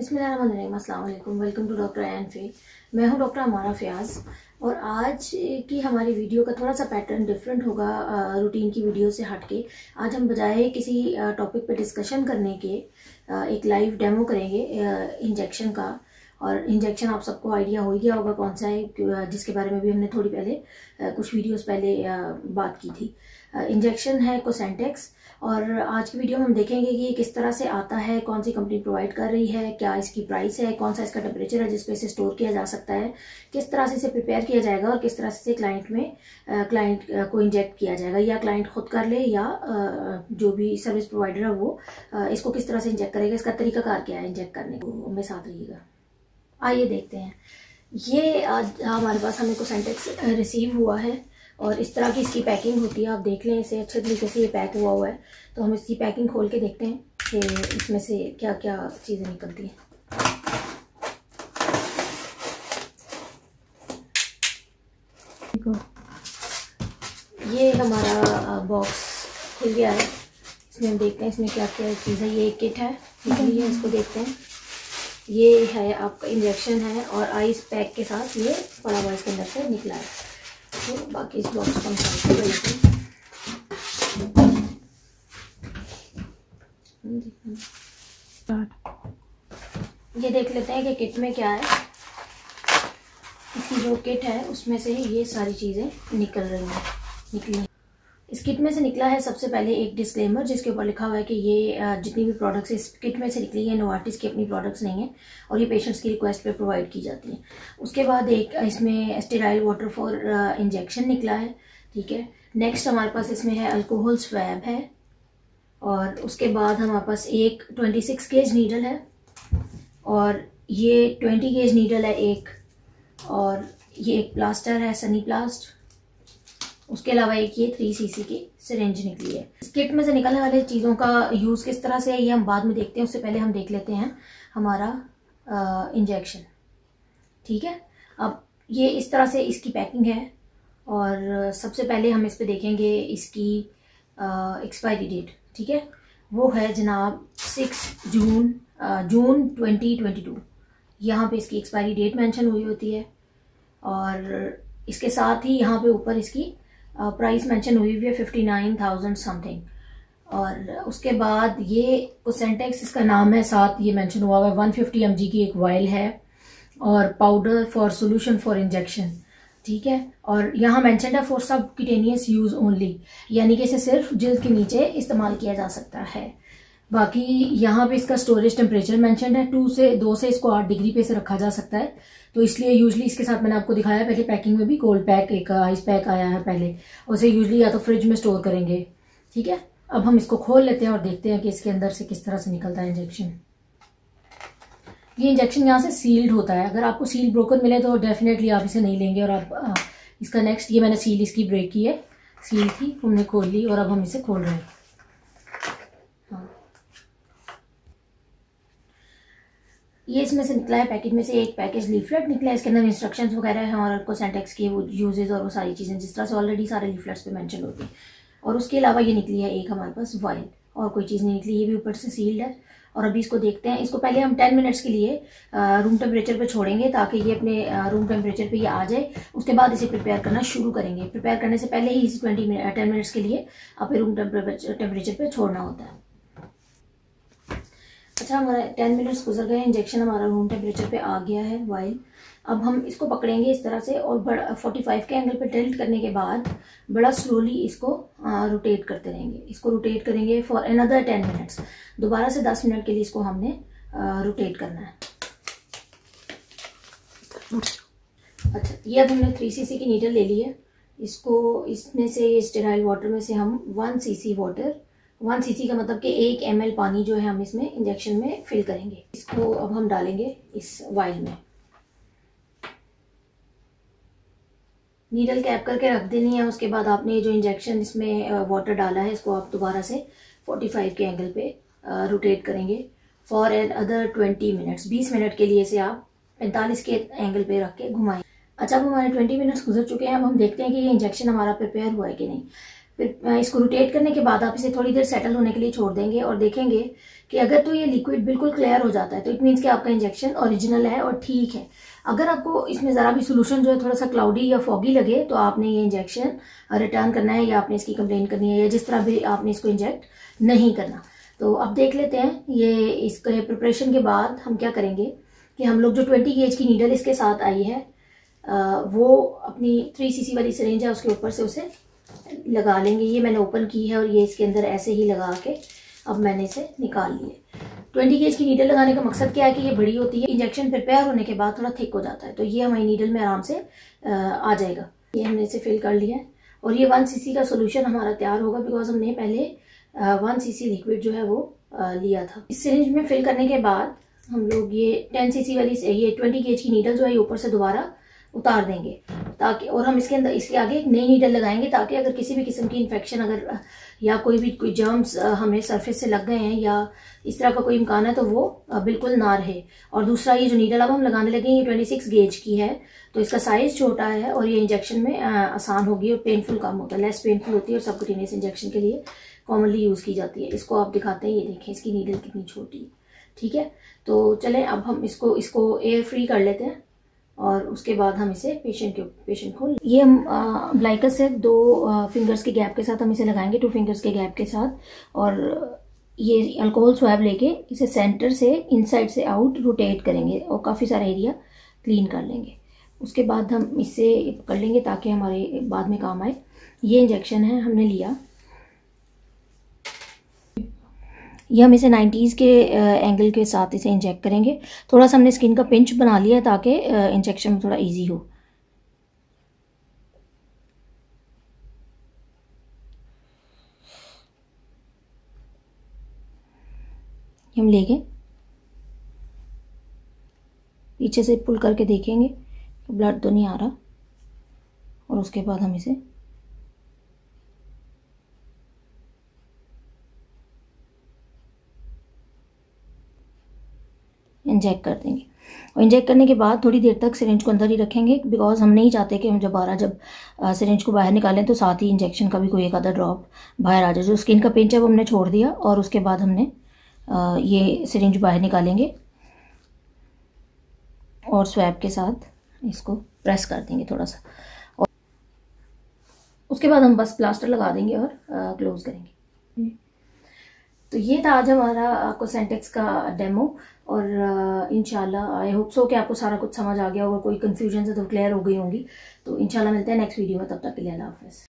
बिस्मिल्लाहिर्रहमानिर्रहीम, अस्सलाम वालेकुम। Welcome to doctor I N F. मैं हूं डॉक्टर अमारा फ़याज़ और आज की हमारी वीडियो का थोड़ा सा पैटर्न डिफरेंट होगा रूटीन की वीडियो से हटके। आज हम बजाय किसी टॉपिक पे डिस्कशन करने के एक लाइव डेमो करेंगे इंजेक्शन का। और इंजेक्शन आप सबको आइडिया हो ही गया होगा कौन सा है, जिसके बारे में भी हमने थोड़ी पहले कुछ वीडियोज़ पहले बात की थी। इंजेक्शन है कोसेंटिक्स और आज की वीडियो में हम देखेंगे कि ये किस तरह से आता है, कौन सी कंपनी प्रोवाइड कर रही है, क्या इसकी प्राइस है, कौन सा इसका टेम्परेचर है जिस पे इसे स्टोर किया जा सकता है, किस तरह से इसे प्रिपेयर किया जाएगा और किस तरह से क्लाइंट को इंजेक्ट किया जाएगा, या क्लाइंट खुद कर ले या जो भी सर्विस प्रोवाइडर है वो इसको किस तरह से इंजेक्ट करेगा, इसका तरीकाकार क्या है इंजेक्ट करने को। मेरे साथ रहिएगा, आइए देखते हैं। ये आज हमारे पास हमें कोसेंटिक्स रिसीव हुआ है और इस तरह की इसकी पैकिंग होती है। आप देख लें इसे अच्छे तरीके से, ये पैक हुआ है। तो हम इसकी पैकिंग खोल के देखते हैं कि इसमें से क्या क्या चीज़ें निकलती हैं। देखो ये हमारा बॉक्स खुल गया है, इसमें हम देखते हैं इसमें क्या क्या चीज़ है। ये किट है, ये इसको देखते हैं। ये है आपका इंजेक्शन है और आइस पैक के साथ ये पड़ा हुआ इसके अंदर से निकला है। तो बाकी इस बॉक्स को ये देख लेते हैं कि किट में क्या है। इसकी जो किट है उसमें से ही ये सारी चीज़ें निकल रही हैं इस किट में से निकला है। सबसे पहले एक डिस्क्लेमर जिसके ऊपर लिखा हुआ है कि ये जितनी भी प्रोडक्ट्स इस किट में से निकली है नोवार्टिस की अपनी प्रोडक्ट्स नहीं है और ये पेशेंट्स की रिक्वेस्ट पे प्रोवाइड की जाती है। उसके बाद एक इसमें स्टेराइल वाटर फॉर इंजेक्शन निकला है, ठीक है। नेक्स्ट हमारे पास इसमें है अल्कोहल स्वैब है और उसके बाद हमारे पास एक 26 गेज नीडल है और ये 20 गेज नीडल है एक, और ये एक प्लास्टर है सनी प्लास्ट। उसके अलावा एक ये 3 cc की सिरिंज निकली है। इस किट में से निकलने वाले चीज़ों का यूज़ किस तरह से है ये हम बाद में देखते हैं, उससे पहले हम देख लेते हैं हमारा इंजेक्शन, ठीक है। अब ये इस तरह से इसकी पैकिंग है और सबसे पहले हम इस पे देखेंगे इसकी एक्सपायरी डेट, ठीक है। वो है जनाब 6 जून जून 2022 यहाँ पर इसकी एक्सपायरी डेट मैंशन हुई होती है और इसके साथ ही यहाँ पे ऊपर इसकी प्राइस मेंशन हुई हुई है 59,000 समथिंग। और उसके बाद ये कोसेंटिक्स इसका नाम है, साथ ये मेंशन हुआ है 150 mg की एक वायल है और powder for solution for injection, ठीक है। और यहाँ मेंशन है फॉर सब क्यूटेनियस यूज़ ओनली, यानी कि इसे सिर्फ जिल्द के नीचे इस्तेमाल किया जा सकता है। बाकी यहाँ पे इसका स्टोरेज टेम्परेचर मेंशन है 2 से इसको 8 डिग्री पे से रखा जा सकता है। तो इसलिए यूजली इसके साथ मैंने आपको दिखाया पहले पैकिंग में भी कोल्ड पैक एक आइस पैक आया है पहले, उसे यूजली या तो फ्रिज में स्टोर करेंगे, ठीक है। अब हम इसको खोल लेते हैं और देखते हैं कि इसके अंदर से किस तरह से निकलता है इंजेक्शन। ये इंजेक्शन यहाँ से सील्ड होता है। अगर आपको सील ब्रोकन मिले तो डेफिनेटली आप इसे नहीं लेंगे। और आप इसका नेक्स्ट, ये मैंने सील इसकी ब्रेक की है, सील थी हमने खोल ली और अब हम इसे खोल रहे हैं। ये इसमें से निकला है पैकेट में से एक पैकेज लीफलेट निकला है, इसके अंदर इंस्ट्रक्शंस वगैरह हैं और कोसेंटिक्स के वो यूजेस और वो सारी चीज़ें जिस तरह से ऑलरेडी सारे लीफलेट्स पे मेंशन होती हैं। और उसके अलावा ये निकली है एक हमारे पास वायल, और कोई चीज़ नहीं निकली। ये भी ऊपर से सील्ड है और अभी इसको देखते हैं। इसको पहले हम 10 मिनट्स के लिए रूम टेम्परेचर पे छोड़ेंगे ताकि ये अपने रूम टेम्परेचर पे ये आ जाए। उसके बाद इसे प्रिपेयर करना शुरू करेंगे। प्रिपेयर करने से पहले ही इसे 10 मिनट्स के लिए अपने रूम टेम्परेचर पर छोड़ना होता है। अच्छा, हमारा 10 मिनट्स गुजर गए, इंजेक्शन हमारा रूम टेम्परेचर पे आ गया है वाइल। अब हम इसको पकड़ेंगे इस तरह से और बड़ा 45 के एंगल पे टिल्ट करने के बाद बड़ा स्लोली इसको रोटेट करते रहेंगे। इसको रोटेट करेंगे फॉर अनदर 10 मिनट्स। दोबारा से 10 मिनट के लिए इसको हमने रोटेट करना है। अच्छा, ये अब हमने 3 cc की नीडल ले ली है। इसको इसमें से स्टेराइल वाटर में से हम 1 cc वाटर, 1 cc का मतलब कि 1 ml पानी जो है हम इसमें इंजेक्शन में फिल करेंगे। इसको अब हम डालेंगे इस वायल में। नीडल कैप करके रख देनी है। उसके बाद आपने जो इंजेक्शन इसमें वाटर डाला है इसको आप दोबारा से 45 के एंगल पे रोटेट करेंगे for another 20 minutes. 20 minute के लिए इसे आप 45 के एंगल पे रख के घुमाएं। अच्छा, अब हमारे 20 मिनट्स गुजर चुके हैं। अब हम देखते हैं कि ये इंजेक्शन हमारा प्रिपेयर हुआ है कि नहीं। फिर इसको रोटेट करने के बाद आप इसे थोड़ी देर सेटल होने के लिए छोड़ देंगे और देखेंगे कि अगर तो ये लिक्विड बिल्कुल क्लियर हो जाता है तो इट मीन्स कि आपका इंजेक्शन ओरिजिनल है और ठीक है। अगर आपको इसमें ज़रा भी सोल्यूशन जो है थोड़ा सा क्लाउडी या फॉगी लगे तो आपने ये इंजेक्शन रिटर्न करना है या आपने इसकी कंप्लेन करनी है या जिस तरह भी आपने इसको इंजेक्ट नहीं करना। तो अब देख लेते हैं ये इसके प्रिपरेशन के बाद हम क्या करेंगे कि हम लोग जो 20 गेज की नीडल इसके साथ आई है वो अपनी 3cc वाली सिरेंज है उसके ऊपर से उसे लगा लेंगे। ये मैंने ओपन की है और ये इसके अंदर ऐसे ही लगा के अब मैंने इसे निकाल लिया। 20 गेज की नीडल लगाने का मकसद क्या है कि ये बड़ी होती है, इंजेक्शन प्रिपेयर होने के बाद थोड़ा थिक हो जाता है तो ये हमारी नीडल में आराम से आ जाएगा। ये हमने इसे फिल कर लिया है और ये 1cc का सोल्यूशन हमारा तैयार होगा बिकॉज हमने पहले 1cc लिक्विड जो है वो लिया था। इस सिरिंज में फिल करने के बाद हम लोग ये 10cc वाली ये 20 गेज की नीडल जो है ये ऊपर से दोबारा उतार देंगे ताकि, और हम इसके अंदर इसके आगे एक नई नीडल लगाएंगे ताकि अगर किसी भी किस्म की इन्फेक्शन अगर या कोई जर्म्स हमें सरफेस से लग गए हैं या इस तरह का कोई इम्कान है तो वो बिल्कुल ना रहे। और दूसरा ये जो नीडल अब हम लगाने लगे ये 26 गेज की है तो इसका साइज़ छोटा है और ये इंजेक्शन में आसान होगी और पेनफुल कम होता है, लेस पेनफुल होती है और सबकूटीनियस इंजेक्शन के लिए कॉमनली यूज़ की जाती है। इसको आप दिखाते हैं, ये देखें इसकी नीडल कितनी छोटी है। ठीक है, तो चलें अब हम इसको एयर फ्री कर लेते हैं और उसके बाद हम इसे पेशेंट को ये हम ब्लाइकर से 2 फिंगर्स के गैप के साथ हम इसे लगाएंगे, 2 फिंगर्स के गैप के साथ, और ये अल्कोहल स्वैब लेके इसे सेंटर से इनसाइड से आउट रोटेट करेंगे और काफ़ी सारा एरिया क्लीन कर लेंगे। उसके बाद हम इसे कर लेंगे ताकि हमारे बाद में काम आए। ये इंजेक्शन है हमने लिया, ये हम इसे 90s के एंगल के साथ इसे इंजेक्ट करेंगे। थोड़ा सा हमने स्किन का पिंच बना लिया है ताकि इंजेक्शन में थोड़ा इजी हो। हम ले गए, पीछे से पुल करके देखेंगे तो ब्लड तो नहीं आ रहा, और उसके बाद हम इसे इंजेक्ट कर देंगे। और इंजेक्ट करने के बाद थोड़ी देर तक सिरिंज को अंदर ही रखेंगे बिकॉज हम नहीं चाहते कि हम जब सिरिंज को बाहर निकालें तो साथ ही इंजेक्शन का भी कोई एक आधा ड्रॉप बाहर आ जाए। जो स्किन का पिंच है वो हमने छोड़ दिया और उसके बाद हमने ये सिरिंज बाहर निकालेंगे और स्वैब के साथ इसको प्रेस कर देंगे थोड़ा सा, और उसके बाद हम बस प्लास्टर लगा देंगे और क्लोज करेंगे। तो ये था आज हमारा कोसेंटिक्स का डेमो और इंशाल्लाह आई होप सो कि आपको सारा कुछ समझ आ गया होगा, कोई कन्फ्यूजन है तो क्लियर हो गई होंगी। तो इंशाल्लाह मिलते हैं नेक्स्ट वीडियो में, तब तक के लिए अल्लाह हाफ़िज़।